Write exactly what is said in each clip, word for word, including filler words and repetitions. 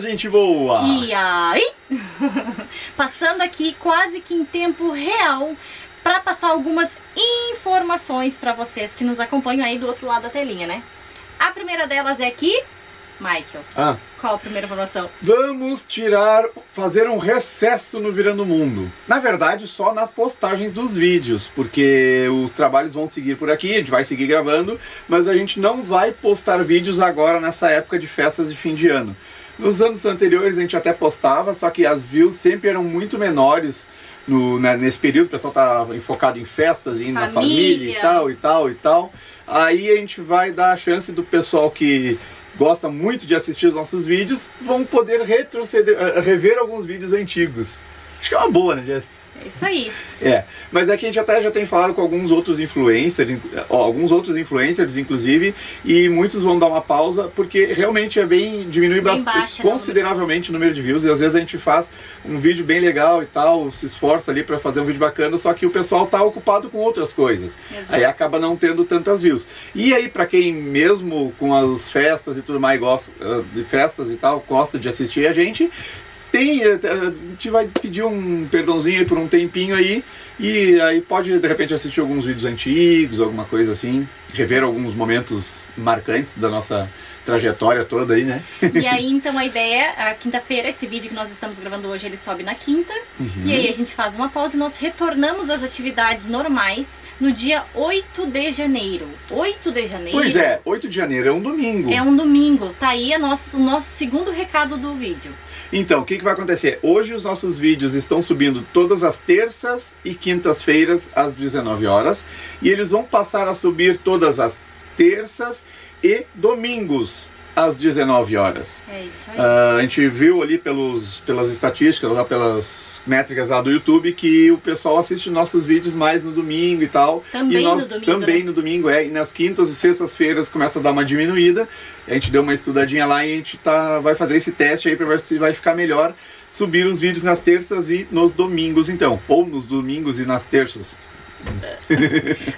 gente boa! E aí? Passando aqui quase que em tempo real para passar algumas informações para vocês que nos acompanham aí do outro lado da telinha, né? A primeira delas é que... Michael, ah, qual a primeira informação? Vamos tirar, fazer um recesso no Virando Mundo. Na verdade, só nas postagens dos vídeos, porque os trabalhos vão seguir por aqui, a gente vai seguir gravando, mas a gente não vai postar vídeos agora nessa época de festas de fim de ano. Nos anos anteriores a gente até postava, só que as views sempre eram muito menores no, né, nesse período. O pessoal tá enfocado em festas, e família. Na família e tal, e tal, e tal. Aí a gente vai dar a chance do pessoal que... gosta muito de assistir os nossos vídeos, vão poder retroceder, rever alguns vídeos antigos. Acho que é uma boa, né, Jess? É isso aí. É, mas é que a gente até já tem falado com alguns outros influencers, ó, alguns outros influencers, inclusive, e muitos vão dar uma pausa, porque realmente é bem, diminui bem bastante, baixa, consideravelmente não. o número de views, e às vezes a gente faz um vídeo bem legal e tal, se esforça ali para fazer um vídeo bacana, só que o pessoal tá ocupado com outras coisas. Exato. Aí acaba não tendo tantas views. E aí, para quem mesmo com as festas e tudo mais, gosta de festas e tal, gosta de assistir a gente, tem, a gente vai pedir um perdãozinho por um tempinho aí, e aí pode de repente assistir alguns vídeos antigos, alguma coisa assim, rever alguns momentos marcantes da nossa trajetória toda aí, né? E aí então a ideia, a quinta-feira, esse vídeo que nós estamos gravando hoje, ele sobe na quinta, uhum. E aí a gente faz uma pausa e nós retornamos às atividades normais no dia oito de janeiro. oito de janeiro? Pois é, oito de janeiro é um domingo. É um domingo, tá aí a nosso, o nosso segundo recado do vídeo. Então, o que, que vai acontecer? Hoje os nossos vídeos estão subindo todas as terças e quintas-feiras às dezenove horas, e eles vão passar a subir todas as terças e domingos às dezenove horas. É isso aí. Uh, a gente viu ali pelos, pelas estatísticas, lá pelas métricas lá do YouTube, que o pessoal assiste nossos vídeos mais no domingo e tal. Também e nós, no domingo. Também, né? No domingo, é. E nas quintas e sextas-feiras começa a dar uma diminuída. A gente deu uma estudadinha lá e a gente tá, vai fazer esse teste aí para ver se vai ficar melhor subir os vídeos nas terças e nos domingos, então. Ou nos domingos e nas terças.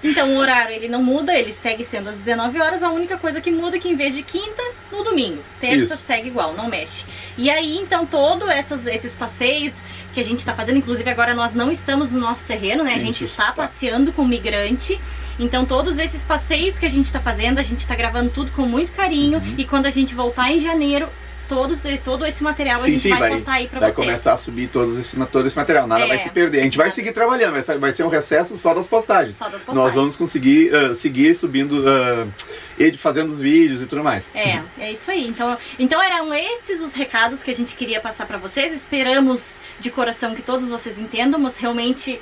Então o horário ele não muda, ele segue sendo às dezenove horas. A única coisa que muda é que em vez de quinta, no domingo, terça Isso. segue igual, não mexe. E aí então todos esses passeios que a gente está fazendo, inclusive agora nós não estamos no nosso terreno, né? A gente está passeando com o Migrante. Então todos esses passeios que a gente está fazendo, a gente está gravando tudo com muito carinho, uhum. E quando a gente voltar em janeiro, Todos, todo esse material sim, a gente sim, vai, vai postar aí pra vai vocês. Vai começar a subir todo esse, todo esse material, nada é, vai se perder. A gente vai seguir trabalhando, vai, vai ser um recesso só das postagens. Só das postagens. Nós vamos conseguir uh, seguir subindo, uh, fazendo os vídeos e tudo mais. É, é isso aí. Então, então eram esses os recados que a gente queria passar pra vocês. Esperamos de coração que todos vocês entendam, mas realmente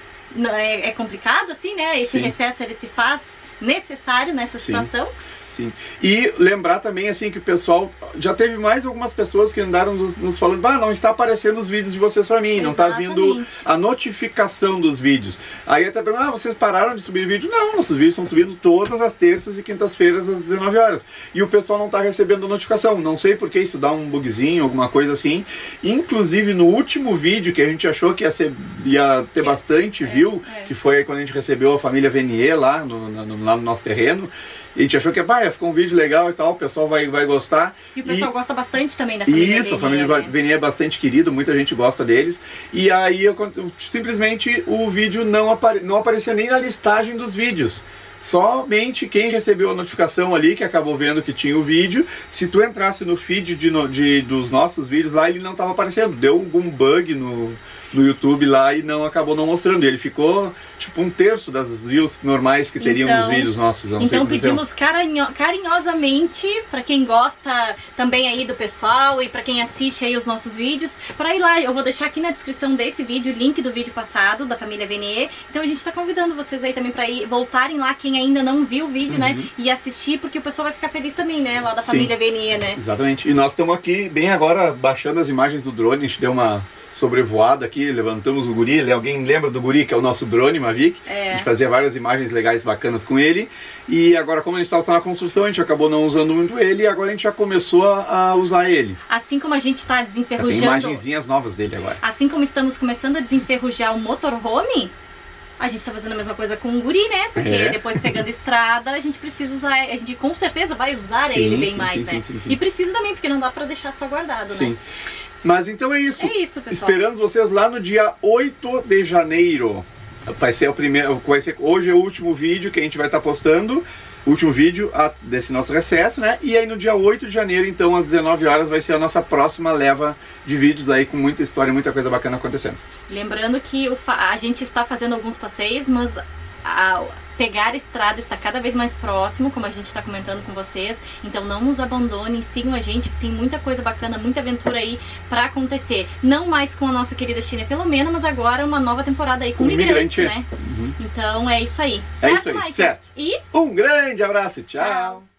é, é complicado assim, né? Esse sim. recesso ele se faz necessário nessa situação. Sim. Sim. E lembrar também assim que o pessoal, já teve mais algumas pessoas que andaram nos, nos falando, ah, não está aparecendo os vídeos de vocês para mim, não está vindo a notificação dos vídeos. Aí até perguntam, ah, vocês pararam de subir vídeo? Não, nossos vídeos estão subindo todas as terças e quintas-feiras às dezenove horas. E o pessoal não está recebendo notificação, não sei porque isso dá um bugzinho, alguma coisa assim. Inclusive no último vídeo que a gente achou que ia, ser, ia ter bastante é, view, é, é. que foi quando a gente recebeu a família Venier lá no, no, lá no nosso terreno, a gente achou que ah, ficou um vídeo legal e tal, o pessoal vai, vai gostar. E o pessoal e... gosta bastante também da família Isso, Venier, a família né? Venier é bastante querida, muita gente gosta deles. E aí, eu, simplesmente, o vídeo não, apare... não aparecia nem na listagem dos vídeos. Somente quem recebeu a notificação ali, que acabou vendo que tinha o vídeo, se tu entrasse no feed de no... de... dos nossos vídeos lá, ele não estava aparecendo. Deu algum bug no... no YouTube lá e não acabou não mostrando. Ele ficou tipo um terço das views normais que teriam então, os vídeos nossos. Não então sei pedimos carinho, carinhosamente para quem gosta também aí do pessoal e para quem assiste aí os nossos vídeos, para ir lá. Eu vou deixar aqui na descrição desse vídeo o link do vídeo passado da família Venier. Então a gente está convidando vocês aí também para ir voltarem lá, quem ainda não viu o vídeo, uhum. né? E assistir, porque o pessoal vai ficar feliz também, né? Lá da família Sim, Venier, né? Exatamente. E nós estamos aqui bem agora baixando as imagens do drone. A gente deu uma sobrevoado aqui, levantamos o guri, alguém lembra do guri, que é o nosso drone Mavic, é. a gente fazia várias imagens legais bacanas com ele, e agora como a gente estava só na construção, a gente acabou não usando muito ele, e agora a gente já começou a, a usar ele. Assim como a gente está desenferrujando... Já tem imagenzinhas novas dele agora. Assim como estamos começando a desenferrujar o motorhome, A gente tá fazendo a mesma coisa com o guri, né? Porque é. depois pegando estrada, a gente precisa usar, a gente com certeza vai usar sim, ele bem sim, mais, sim, né? Sim, sim, sim. E precisa também, porque não dá pra deixar só guardado, sim. né? Mas então é isso. É isso, pessoal. Esperamos vocês lá no dia oito de janeiro. Vai ser o primeiro, vai ser, hoje é o último vídeo que a gente vai estar postando. Último vídeo a, desse nosso recesso, né? E aí no dia oito de janeiro, então, às dezenove horas, vai ser a nossa próxima leva de vídeos aí com muita história e muita coisa bacana acontecendo. Lembrando que o, a gente está fazendo alguns passeios, mas a, pegar a estrada está cada vez mais próximo, como a gente está comentando com vocês. Então não nos abandonem, sigam a gente, tem muita coisa bacana, muita aventura aí pra acontecer. Não mais com a nossa querida China Filomena, mas agora uma nova temporada aí com o Migrante, né? Uhum. Então é isso aí. Certo, é isso aí, Mike? Certo. E um grande abraço, tchau! Tchau.